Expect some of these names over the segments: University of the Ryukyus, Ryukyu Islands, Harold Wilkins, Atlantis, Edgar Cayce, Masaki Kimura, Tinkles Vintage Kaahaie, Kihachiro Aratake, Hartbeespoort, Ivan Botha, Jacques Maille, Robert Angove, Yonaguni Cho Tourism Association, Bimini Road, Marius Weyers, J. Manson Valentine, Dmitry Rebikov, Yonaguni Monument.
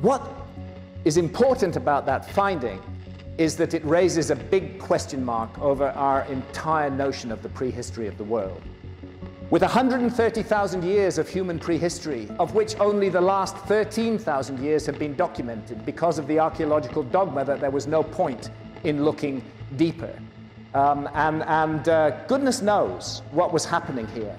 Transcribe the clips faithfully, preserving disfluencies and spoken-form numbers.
What is important about that finding is that it raises a big question mark over our entire notion of the prehistory of the world. With one hundred thirty thousand years of human prehistory, of which only the last thirteen thousand years have been documented because of the archaeological dogma that there was no point in looking deeper. Um, and and uh, goodness knows what was happening here.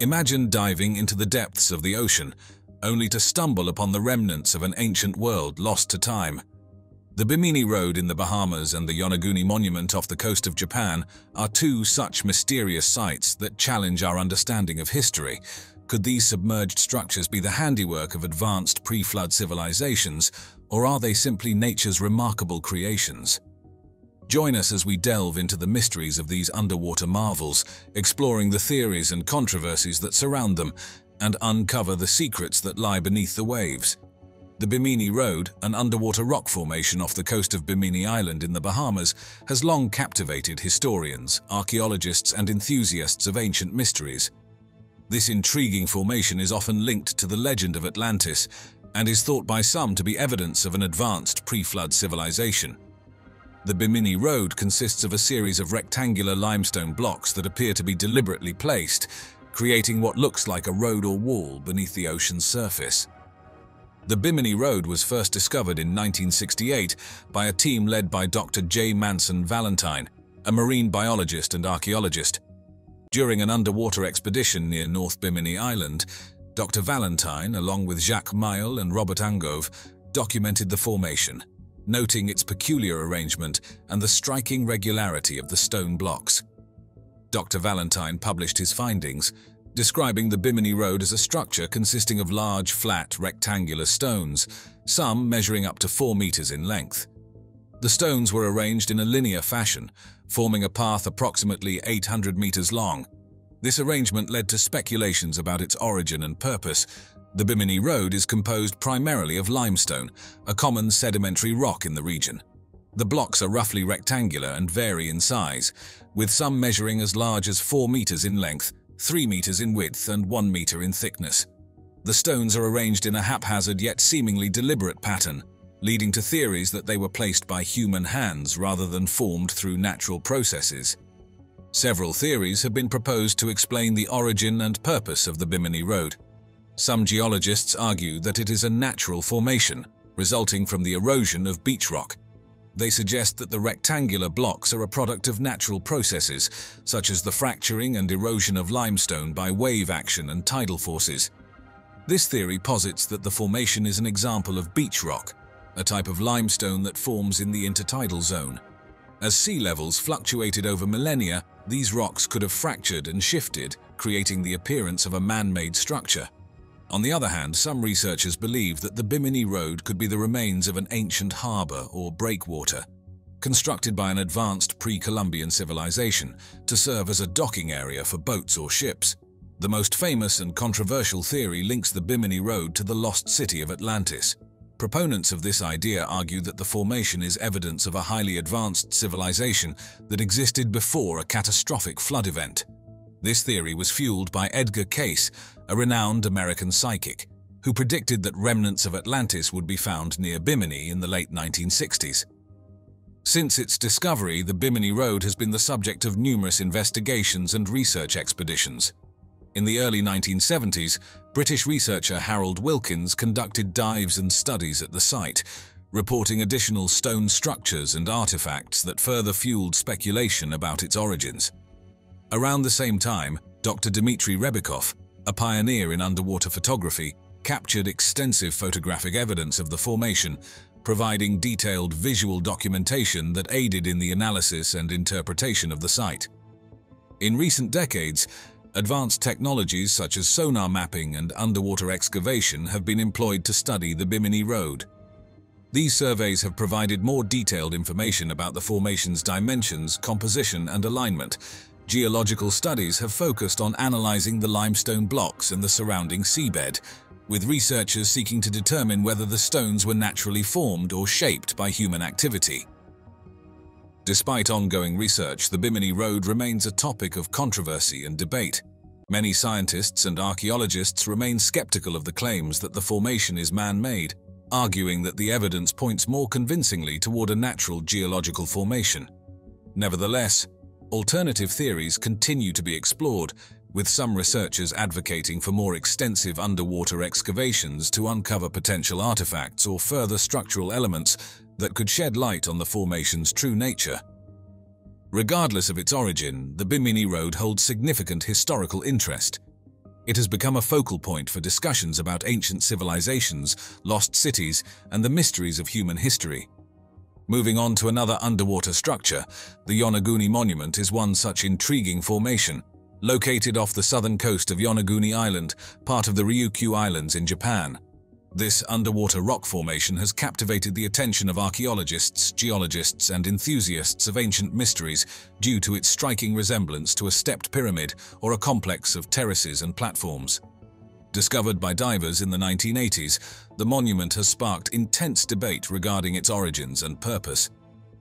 Imagine diving into the depths of the ocean, only to stumble upon the remnants of an ancient world lost to time. The Bimini Road in the Bahamas and the Yonaguni Monument off the coast of Japan are two such mysterious sites that challenge our understanding of history. Could these submerged structures be the handiwork of advanced pre-flood civilizations, or are they simply nature's remarkable creations? Join us as we delve into the mysteries of these underwater marvels, exploring the theories and controversies that surround them, and uncover the secrets that lie beneath the waves. The Bimini Road, an underwater rock formation off the coast of Bimini Island in the Bahamas, has long captivated historians, archaeologists, and enthusiasts of ancient mysteries. This intriguing formation is often linked to the legend of Atlantis, and is thought by some to be evidence of an advanced pre-flood civilization. The Bimini Road consists of a series of rectangular limestone blocks that appear to be deliberately placed, creating what looks like a road or wall beneath the ocean's surface. The Bimini Road was first discovered in nineteen sixty-eight by a team led by Doctor J. Manson Valentine, a marine biologist and archaeologist. During an underwater expedition near North Bimini Island, Doctor Valentine, along with Jacques Maille and Robert Angove, documented the formation, noting its peculiar arrangement and the striking regularity of the stone blocks. Doctor Valentine published his findings, describing the Bimini Road as a structure consisting of large, flat, rectangular stones, some measuring up to four meters in length. The stones were arranged in a linear fashion, forming a path approximately eight hundred meters long. This arrangement led to speculations about its origin and purpose. The Bimini Road is composed primarily of limestone, a common sedimentary rock in the region. The blocks are roughly rectangular and vary in size, with some measuring as large as four meters in length, three meters in width, and one meter in thickness. The stones are arranged in a haphazard yet seemingly deliberate pattern, leading to theories that they were placed by human hands rather than formed through natural processes. Several theories have been proposed to explain the origin and purpose of the Bimini Road. Some geologists argue that it is a natural formation, resulting from the erosion of beach rock. They suggest that the rectangular blocks are a product of natural processes, such as the fracturing and erosion of limestone by wave action and tidal forces. This theory posits that the formation is an example of beach rock, a type of limestone that forms in the intertidal zone. As sea levels fluctuated over millennia, these rocks could have fractured and shifted, creating the appearance of a man-made structure. On the other hand, some researchers believe that the Bimini Road could be the remains of an ancient harbour or breakwater, constructed by an advanced pre-Columbian civilization to serve as a docking area for boats or ships. The most famous and controversial theory links the Bimini Road to the lost city of Atlantis. Proponents of this idea argue that the formation is evidence of a highly advanced civilization that existed before a catastrophic flood event. This theory was fueled by Edgar Cayce, a renowned American psychic, who predicted that remnants of Atlantis would be found near Bimini in the late nineteen sixties. Since its discovery, the Bimini Road has been the subject of numerous investigations and research expeditions. In the early nineteen seventies, British researcher Harold Wilkins conducted dives and studies at the site, reporting additional stone structures and artifacts that further fueled speculation about its origins. Around the same time, Doctor Dmitry Rebikov, a pioneer in underwater photography, captured extensive photographic evidence of the formation, providing detailed visual documentation that aided in the analysis and interpretation of the site. In recent decades, advanced technologies such as sonar mapping and underwater excavation have been employed to study the Bimini Road. These surveys have provided more detailed information about the formation's dimensions, composition, and alignment. Geological studies have focused on analyzing the limestone blocks and the surrounding seabed, with researchers seeking to determine whether the stones were naturally formed or shaped by human activity. Despite ongoing research, the Bimini Road remains a topic of controversy and debate. Many scientists and archaeologists remain skeptical of the claims that the formation is man-made, arguing that the evidence points more convincingly toward a natural geological formation. Nevertheless, alternative theories continue to be explored, with some researchers advocating for more extensive underwater excavations to uncover potential artifacts or further structural elements that could shed light on the formation's true nature. Regardless of its origin, the Bimini Road holds significant historical interest. It has become a focal point for discussions about ancient civilizations, lost cities, and the mysteries of human history. Moving on to another underwater structure, the Yonaguni Monument is one such intriguing formation. Located off the southern coast of Yonaguni Island, part of the Ryukyu Islands in Japan. This underwater rock formation has captivated the attention of archaeologists, geologists, and enthusiasts of ancient mysteries due to its striking resemblance to a stepped pyramid or a complex of terraces and platforms. Discovered by divers in the nineteen eighties, the monument has sparked intense debate regarding its origins and purpose.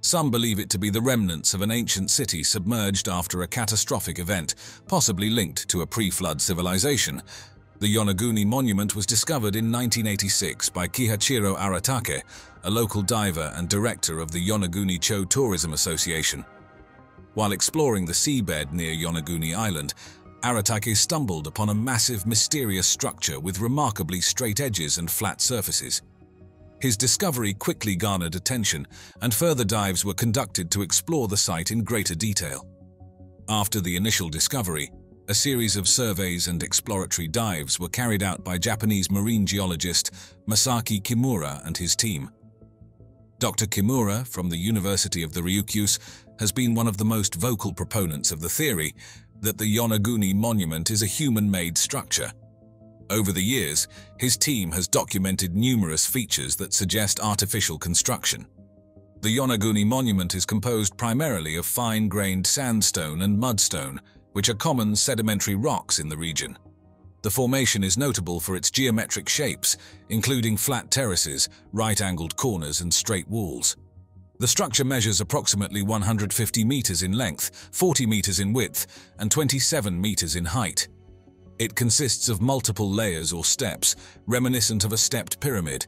Some believe it to be the remnants of an ancient city submerged after a catastrophic event, possibly linked to a pre-flood civilization. The Yonaguni Monument was discovered in nineteen eighty-six by Kihachiro Aratake, a local diver and director of the Yonaguni Cho Tourism Association. While exploring the seabed near Yonaguni Island, Aratake stumbled upon a massive, mysterious structure with remarkably straight edges and flat surfaces. His discovery quickly garnered attention, and further dives were conducted to explore the site in greater detail. After the initial discovery, a series of surveys and exploratory dives were carried out by Japanese marine geologist Masaki Kimura and his team. Doctor Kimura, from the University of the Ryukyus, has been one of the most vocal proponents of the theory that the Yonaguni Monument is a human-made structure. Over the years, his team has documented numerous features that suggest artificial construction. The Yonaguni Monument is composed primarily of fine-grained sandstone and mudstone, which are common sedimentary rocks in the region. The formation is notable for its geometric shapes, including flat terraces, right-angled corners, and straight walls. The structure measures approximately one hundred fifty meters in length, forty meters in width, and twenty-seven meters in height. It consists of multiple layers or steps, reminiscent of a stepped pyramid,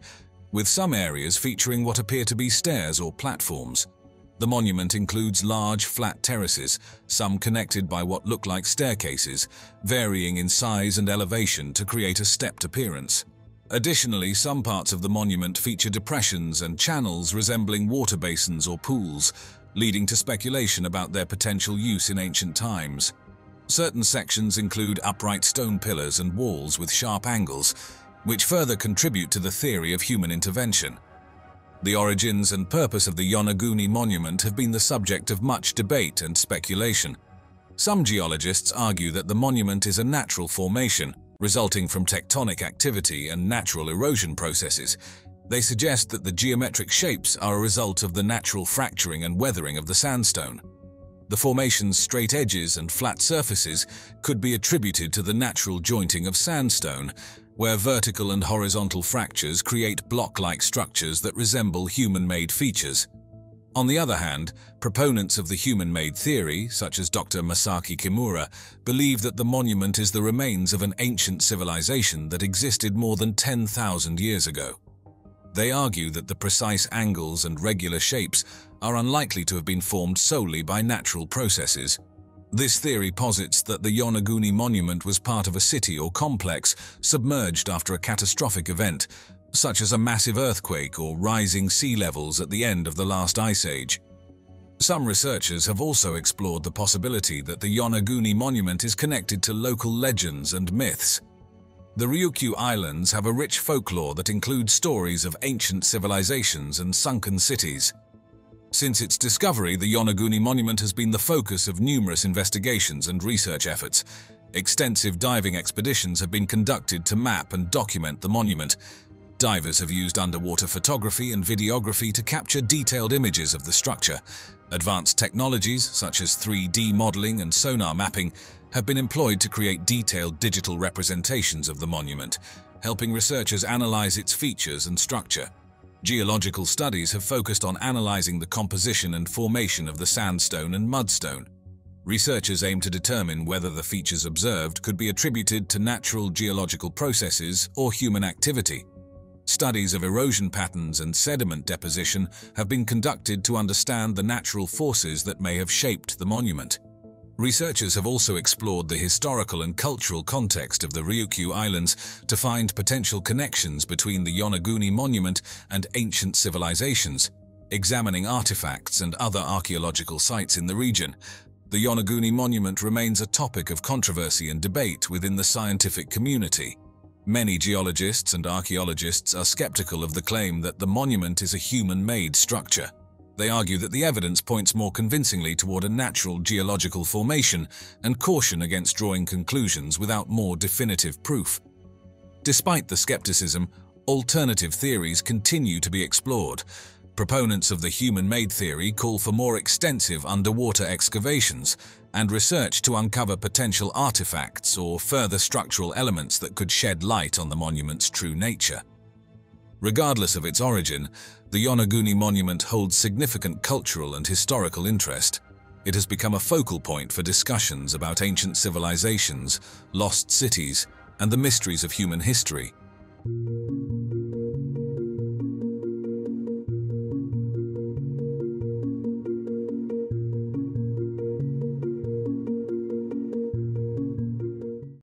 with some areas featuring what appear to be stairs or platforms. The monument includes large, flat terraces, some connected by what look like staircases, varying in size and elevation to create a stepped appearance. Additionally, some parts of the monument feature depressions and channels resembling water basins or pools, leading to speculation about their potential use in ancient times. Certain sections include upright stone pillars and walls with sharp angles, which further contribute to the theory of human intervention. The origins and purpose of the Yonaguni Monument have been the subject of much debate and speculation. Some geologists argue that the monument is a natural formation, resulting from tectonic activity and natural erosion processes. They suggest that the geometric shapes are a result of the natural fracturing and weathering of the sandstone. The formation's straight edges and flat surfaces could be attributed to the natural jointing of sandstone, where vertical and horizontal fractures create block-like structures that resemble human-made features. On the other hand, proponents of the human-made theory, such as Doctor Masaki Kimura, believe that the monument is the remains of an ancient civilization that existed more than ten thousand years ago. They argue that the precise angles and regular shapes are unlikely to have been formed solely by natural processes. This theory posits that the Yonaguni Monument was part of a city or complex submerged after a catastrophic event, such as a massive earthquake or rising sea levels at the end of the last ice age. Some researchers have also explored the possibility that the Yonaguni Monument is connected to local legends and myths. The Ryukyu Islands have a rich folklore that includes stories of ancient civilizations and sunken cities. Since its discovery, the Yonaguni Monument has been the focus of numerous investigations and research efforts. Extensive diving expeditions have been conducted to map and document the monument. Divers have used underwater photography and videography to capture detailed images of the structure. Advanced technologies, such as three D modeling and sonar mapping, have been employed to create detailed digital representations of the monument, helping researchers analyze its features and structure. Geological studies have focused on analyzing the composition and formation of the sandstone and mudstone. Researchers aim to determine whether the features observed could be attributed to natural geological processes or human activity. Studies of erosion patterns and sediment deposition have been conducted to understand the natural forces that may have shaped the monument. Researchers have also explored the historical and cultural context of the Ryukyu Islands to find potential connections between the Yonaguni Monument and ancient civilizations, examining artifacts and other archaeological sites in the region. The Yonaguni Monument remains a topic of controversy and debate within the scientific community. Many geologists and archaeologists are skeptical of the claim that the monument is a human-made structure. They argue that the evidence points more convincingly toward a natural geological formation and caution against drawing conclusions without more definitive proof. Despite the skepticism, alternative theories continue to be explored. Proponents of the human-made theory call for more extensive underwater excavations and research to uncover potential artifacts or further structural elements that could shed light on the monument's true nature. Regardless of its origin, the Yonaguni Monument holds significant cultural and historical interest. It has become a focal point for discussions about ancient civilizations, lost cities, and the mysteries of human history.